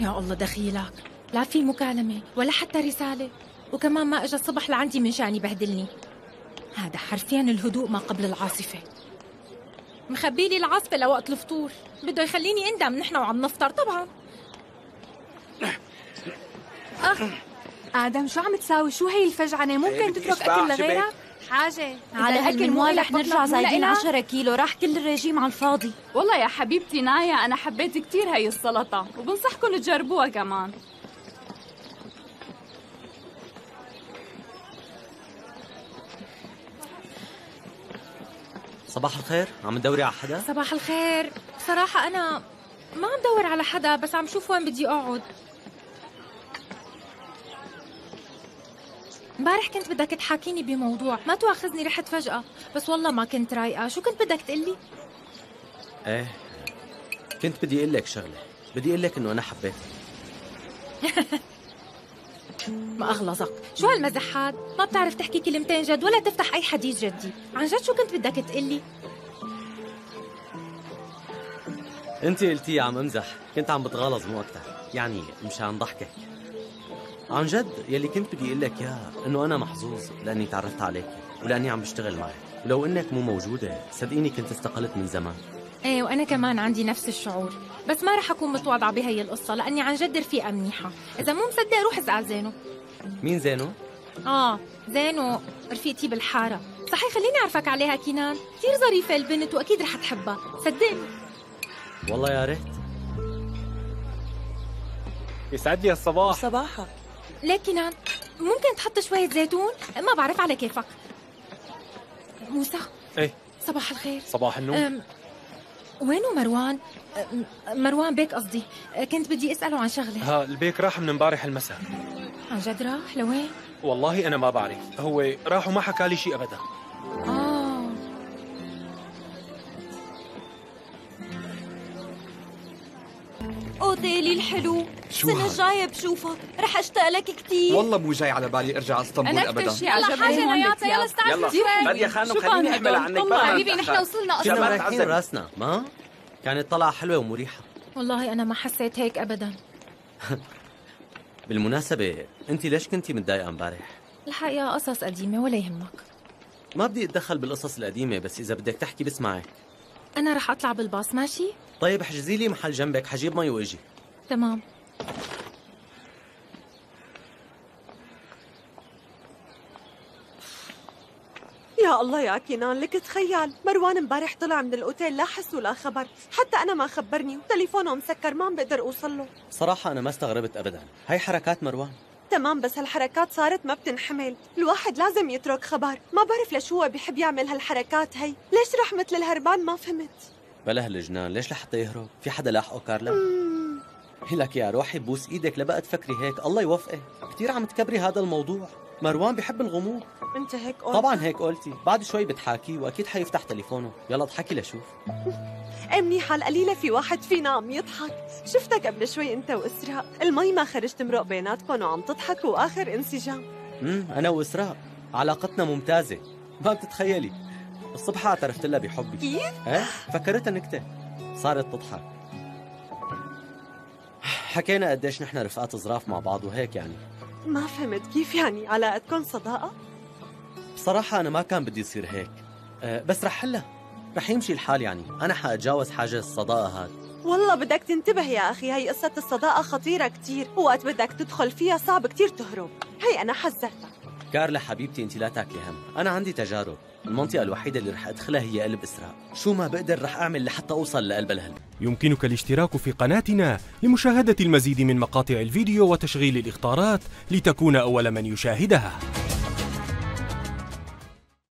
يا الله دخيلك، لا في مكالمة ولا حتى رسالة، وكمان ما اجى الصبح لعندي من شان يبهدلني. هذا حرفيا الهدوء ما قبل العاصفة. مخبيلي العاصفة لوقت الفطور، بده يخليني اندم نحن وعم نفطر طبعا. اخ آدم شو عم تساوي؟ شو هي الفجعنة؟ ممكن تترك أكل لغيرها؟ حاجة على هالأكل مو رح نرجع زايدين 10 كيلو، راح كل الرجيم على الفاضي. والله يا حبيبتي نايا أنا حبيت كثير هي السلطة، وبنصحكم تجربوها كمان. صباح الخير، عم تدوري على حدا؟ صباح الخير، بصراحة أنا ما عم دور على حدا، بس عم شوف وين بدي أقعد. امبارح كنت بدك تحاكيني بموضوع، ما تواخذني رحت فجأة، بس والله ما كنت رايقة، شو كنت بدك تقلي؟ ايه كنت بدي اقول لك شغلة، بدي اقول لك انه انا حبيتك. ما اغلظك، شو هالمزحات؟ ما بتعرف تحكي كلمتين جد ولا تفتح اي حديث جدي، عن جد شو كنت بدك تقلي؟ انت قلتي عم امزح، كنت عم بتغالظ مو اكثر، يعني مشان ضحكك. عن جد يلي كنت بدي اقول لك اياه انه انا محظوظ لاني تعرفت عليك ولاني عم بشتغل معك، ولو انك مو موجوده صدقيني كنت استقلت من زمان. ايه وانا كمان عندي نفس الشعور، بس ما رح اكون متواضعه بهي القصه لاني عن جد رفيقه منيحه، اذا مو مصدق روح اسال زينو. مين زينو؟ زينو رفيقتي بالحاره، صحيح خليني اعرفك عليها كنان، كثير ظريفه البنت واكيد رح تحبها، صدقني. والله يا ريت. يسعد لي الصباح. صباحك. لكن ممكن تحط شوية زيتون؟ ما بعرف على كيفك. موسى. ايه صباح الخير. صباح النور. وينه مروان؟ مروان بيك قصدي، كنت بدي اسأله عن شغلة. ها البيك راح من امبارح المساء. عن جد راح؟ لوين؟ والله أنا ما بعرف، هو راح وما حكى لي شيء أبدا. أوتيلي الحلو، السنة الجاية بشوفك، رح أشتاق لك كثير. والله مو جاي على بالي أرجع على اسطنبول أبدا. أنا أكثر شيء عجبني هون. يلا استعجل كثير. يا خانم خليني أحمل عنك. والله حبيبي نحن وصلنا أصلا. كنا رايحين راسنا، ما؟ كانت طلعة حلوة ومريحة. والله أنا ما حسيت هيك أبدا. بالمناسبة أنت ليش كنتي متضايقة امبارح؟ الحقيقة قصص قديمة ولا يهمك. ما بدي أتدخل بالقصص القديمة، بس إذا بدك تحكي بسمعك. أنا رح أطلع بالباص ماشي؟ طيب احجزي لي محل جنبك، حجيب مي واجي. تمام. يا الله يا كنان، لك تخيل مروان امبارح طلع من الاوتيل لا حس ولا خبر، حتى انا ما خبرني وتليفونه مسكر ما عم بقدر اوصل له. صراحة أنا ما استغربت أبدا، هي حركات مروان. تمام بس هالحركات صارت ما بتنحمل، الواحد لازم يترك خبر، ما بعرف ليش هو بحب يعمل هالحركات هي، ليش راح مثل الهربان ما فهمت. بلا هالجنان، ليش لحتى يهرب؟ في حدا لاحقه كارلا؟ لك يا روحي بوس ايدك لبقى تفكري هيك، الله يوفقك، كثير عم تكبري هذا الموضوع، مروان بحب الغموض. انت هيك قلت؟ طبعا هيك قلتي، بعد شوي بتحاكي واكيد حيفتح تليفونه، يلا اضحكي لشوف. ايه منيحة القليلة في واحد فينا عم يضحك، شفتك قبل شوي انت واسراء، المي ما خرجت مرق بيناتكم وعم تضحكوا اخر انسجام. انا واسراء علاقتنا ممتازة، ما بتتخيلي. الصبح اعترفت لها بحبي. كيف؟ ايه فكرتها نكتة، صارت تضحك. حكينا قديش نحن رفقات ظراف مع بعض وهيك يعني. ما فهمت كيف يعني علاقتكم صداقة؟ بصراحة أنا ما كان بدي يصير هيك، بس رح حلها، رح يمشي الحال يعني، أنا حأتجاوز حاجز الصداقة هاد. والله بدك تنتبه يا أخي، هي قصة الصداقة خطيرة كتير، وقت بدك تدخل فيها صعب كتير تهرب، هي أنا حذرتك. كارلا حبيبتي أنت لا تاكلي هم، أنا عندي تجارب، المنطقة الوحيدة اللي رح أدخلها هي قلب إسراء، شو ما بقدر رح أعمل لحتى أوصل لقلب الهلم. يمكنك الاشتراك في قناتنا لمشاهدة المزيد من مقاطع الفيديو وتشغيل الإخطارات لتكون أول من يشاهدها.